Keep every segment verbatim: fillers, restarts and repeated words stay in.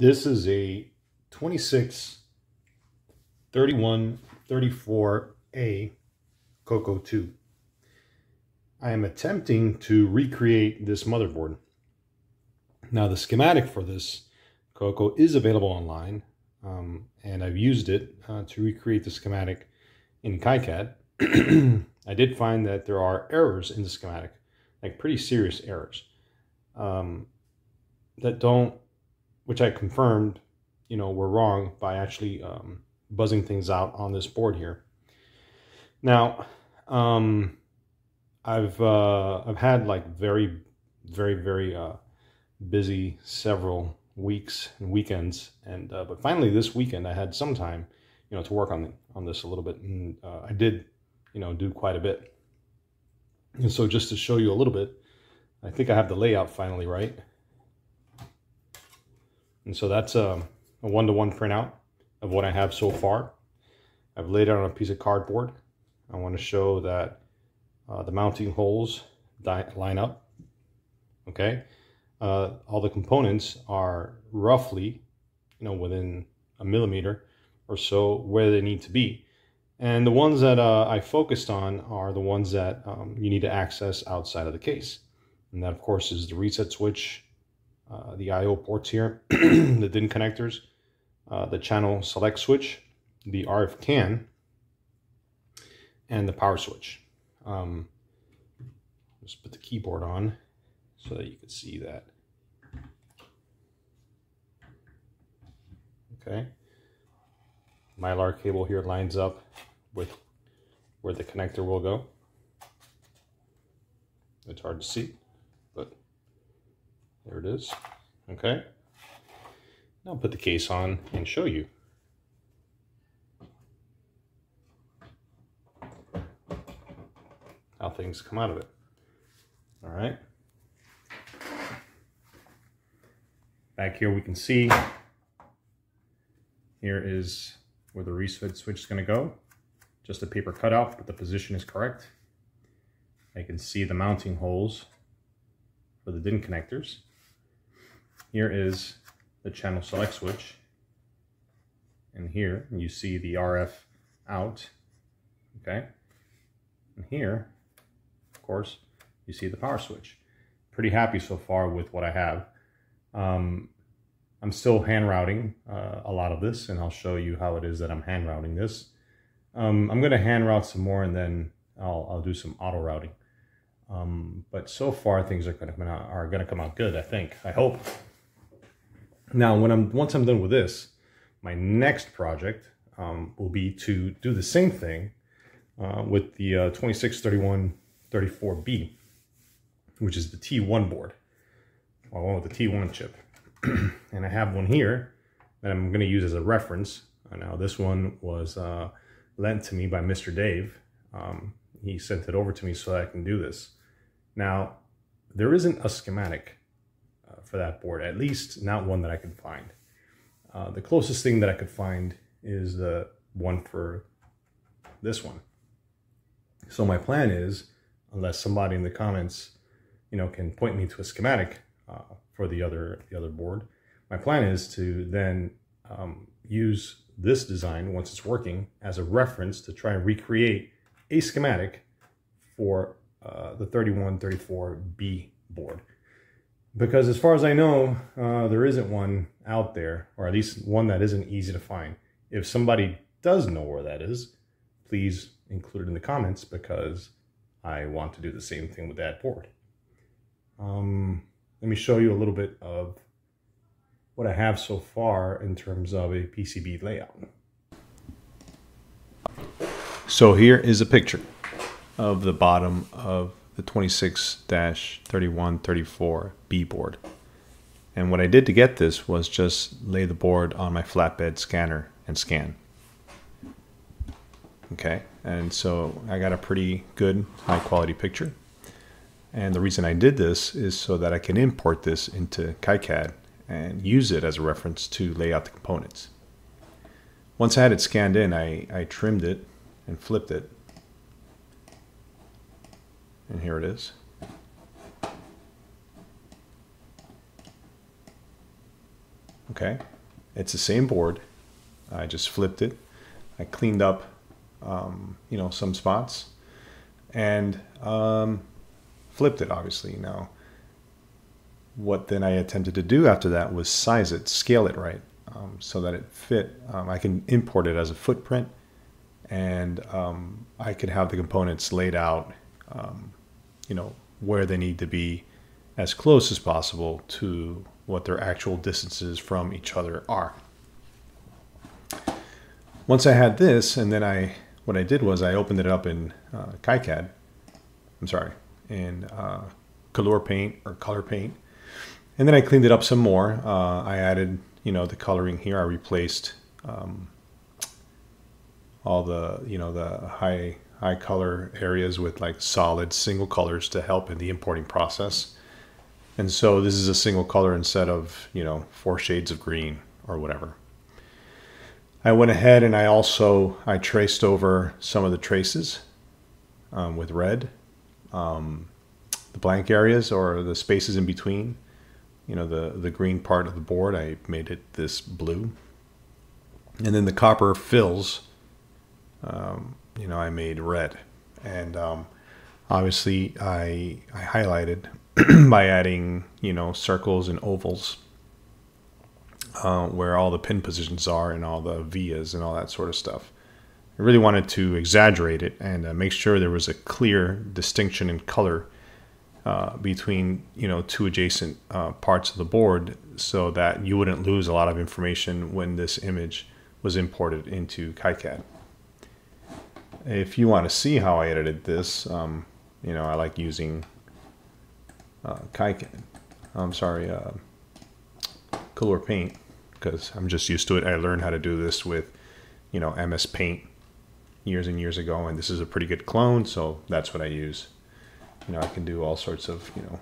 This is a twenty-six thirty-one thirty-four A CoCo two. I am attempting to recreate this motherboard. Now, the schematic for this CoCo is available online, um, and I've used it uh, to recreate the schematic in KiCad. I did find that there are errors in the schematic, like pretty serious errors, um, that don't, which I confirmed, you know, were wrong by actually um, buzzing things out on this board here. Now, um, I've uh, I've had like very, very, very uh, busy several weeks and weekends, and uh, but finally this weekend I had some time, you know, to work on on this a little bit, and uh, I did, you know, do quite a bit. And so just to show you a little bit, I think I have the layout finally right. And so that's a, a one-to-one printout of what I have so far. I've laid it on a piece of cardboard. I want to show that uh, the mounting holes line up. Okay, uh, all the components are roughly, you know, within a millimeter or so where they need to be. And the ones that uh, I focused on are the ones that um, you need to access outside of the case. And that, of course, is the reset switch, uh, the I O ports here, the D I N connectors, uh, the channel select switch, the R F can, and the power switch. Um, just put the keyboard on so that you can see that. Okay. Mylar cable here lines up with where the connector will go. It's hard to see, but there it is. Okay, now I'll put the case on and show you. How things come out of it. All right. Back here we can see, here is where the reset switch is going to go. Just a paper cutout, but the position is correct. I can see the mounting holes for the D I N connectors. Here is the channel select switch. And here you see the R F out. Okay. And here, of course, you see the power switch. Pretty happy so far with what I have. Um, I'm still hand routing uh, a lot of this, and I'll show you how it is that I'm hand routing this. Um, I'm going to hand route some more, and then I'll, I'll do some auto routing. Um, but so far, things are going to come out, are going to come out good, I think. I hope. Now, when I'm once I'm done with this, my next project um, will be to do the same thing uh, with the uh, twenty-six thirty-one thirty-four B, which is the T one board, or one with the T one chip. And I have one here that I'm going to use as a reference. Now, this one was uh, lent to me by Mister Dave. Um, he sent it over to me so that I can do this. Now, there isn't a schematic uh, for that board, at least not one that I can find. Uh, the closest thing that I could find is the one for this one. So my plan is, unless somebody in the comments, you know, can point me to a schematic uh, for the other the other board, my plan is to then um, use this design once it's working as a reference to try and recreate a schematic for uh, the thirty-one thirty-four B board, because as far as I know, uh, there isn't one out there, or at least one that isn't easy to find. If somebody does know where that is, please include it in the comments, because I want to do the same thing with that board. Um, Let me show you a little bit of what I have so far in terms of a P C B layout. So here is a picture of the bottom of the twenty-six thirty-one thirty-four B board. And what I did to get this was just lay the board on my flatbed scanner and scan. Okay, and so I got a pretty good high quality picture. And the reason I did this is so that I can import this into KiCad and use it as a reference to lay out the components. Once I had it scanned in, I, I trimmed it and flipped it. And here it is. Okay, it's the same board. I just flipped it. I cleaned up, um, you know, some spots and um, flipped it, obviously. Now, what then I attempted to do after that was size it, scale it right, um, so that it fit. Um, I can import it as a footprint, and um, I could have the components laid out, um, you know, where they need to be as close as possible to what their actual distances from each other are. Once I had this, and then I, what I did was I opened it up in uh, KiCad, I'm sorry, in uh, Cooler Paint or Color Paint, and then I cleaned it up some more. Uh, I added, you know, the coloring here. I replaced um, all the, you know, the high high color areas with like solid single colors to help in the importing process. And so this is a single color instead of, you know, four shades of green or whatever. I went ahead and I also, I traced over some of the traces um, with red, um, the blank areas or the spaces in between, you know, the, the green part of the board, I made it this blue. And then the copper fills, um, you know, I made red. And um, obviously I, I highlighted by adding, you know, circles and ovals. Uh, where all the pin positions are and all the vias and all that sort of stuff. I really wanted to exaggerate it and uh, make sure there was a clear distinction in color uh, between, you know, two adjacent uh, parts of the board, so that you wouldn't lose a lot of information when this image was imported into KiCad. If you want to see how I edited this, um, you know, I like using uh, KiCad. I'm sorry, uh, Cooler Paint, because I'm just used to it. I learned how to do this with, you know, M S Paint years and years ago, and this is a pretty good clone, so that's what I use. You know, I can do all sorts of, you know,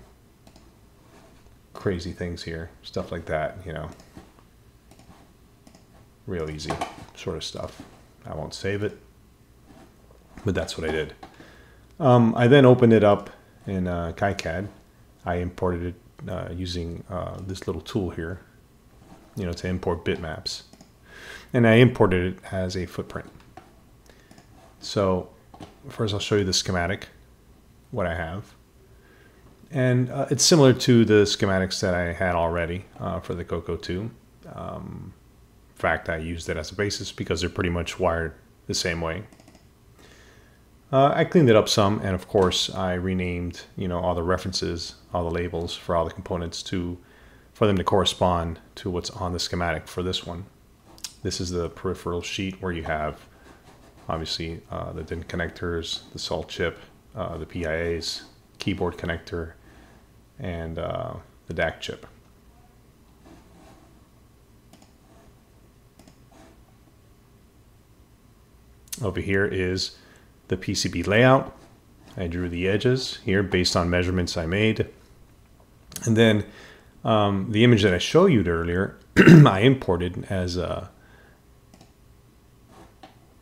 crazy things here, stuff like that, you know, real easy sort of stuff. I won't save it, but that's what I did. Um, I then opened it up in uh, KiCad. I imported it uh, using uh, this little tool here, you know, to import bitmaps. And I imported it as a footprint. So first I'll show you the schematic, what I have. And uh, it's similar to the schematics that I had already uh, for the CoCo two. Um, in fact, I used it as a basis because they're pretty much wired the same way. Uh, I cleaned it up some, and of course I renamed, you know, all the references, all the labels for all the components to for them to correspond to what's on the schematic for this one. This is the peripheral sheet where you have, obviously, uh, the D I N connectors, the SALT chip, uh, the P I As, keyboard connector, and uh, the D A C chip. Over here is the P C B layout. I drew the edges here based on measurements I made. And then Um, the image that I showed you earlier, I imported as a,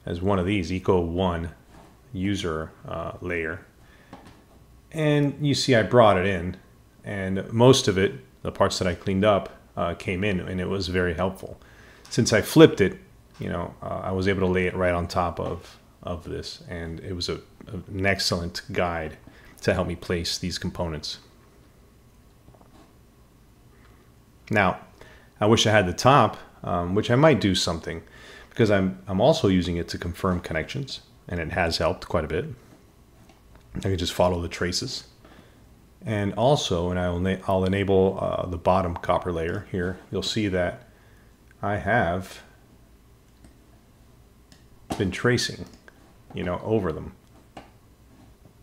as one of these Eco one user uh, layer, and you see I brought it in, and most of it, the parts that I cleaned up, uh, came in, and it was very helpful. Since I flipped it, you know, uh, I was able to lay it right on top of of this, and it was a, an excellent guide to help me place these components. Now, I wish I had the top, um, which I might do something, because I'm, I'm also using it to confirm connections, and it has helped quite a bit. I can just follow the traces. And also, and I'll, I'll enable uh, the bottom copper layer here, you'll see that I have been tracing, you know, over them.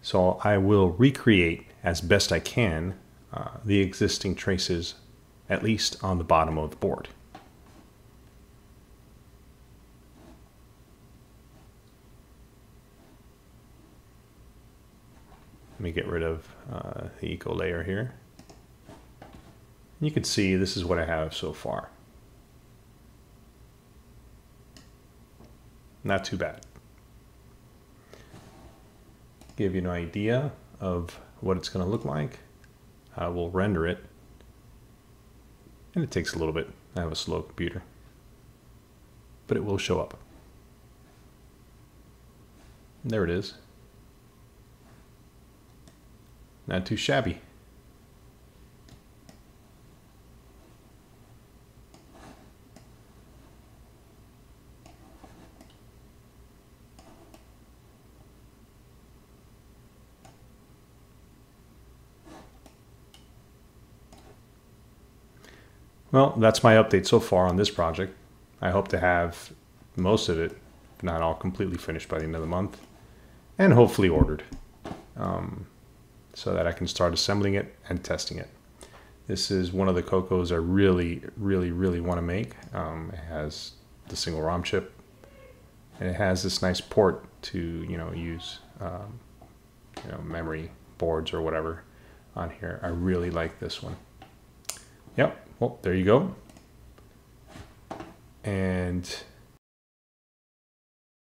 So I will recreate as best I can uh, the existing traces, at least on the bottom of the board. Let me get rid of uh, the eco layer here. You can see this is what I have so far. Not too bad. Give you an idea of what it's going to look like. I will render it and it takes a little bit. I have a slow computer, but it will show up. There it is. Not too shabby. Well, that's my update so far on this project. I hope to have most of it, if not all, completely finished by the end of the month, and hopefully ordered, um, so that I can start assembling it and testing it. This is one of the CoCos I really, really, really want to make. Um, it has the single ROM chip, and it has this nice port to, you know, use um, you know, memory boards or whatever on here. I really like this one. Yep. Well, there you go. And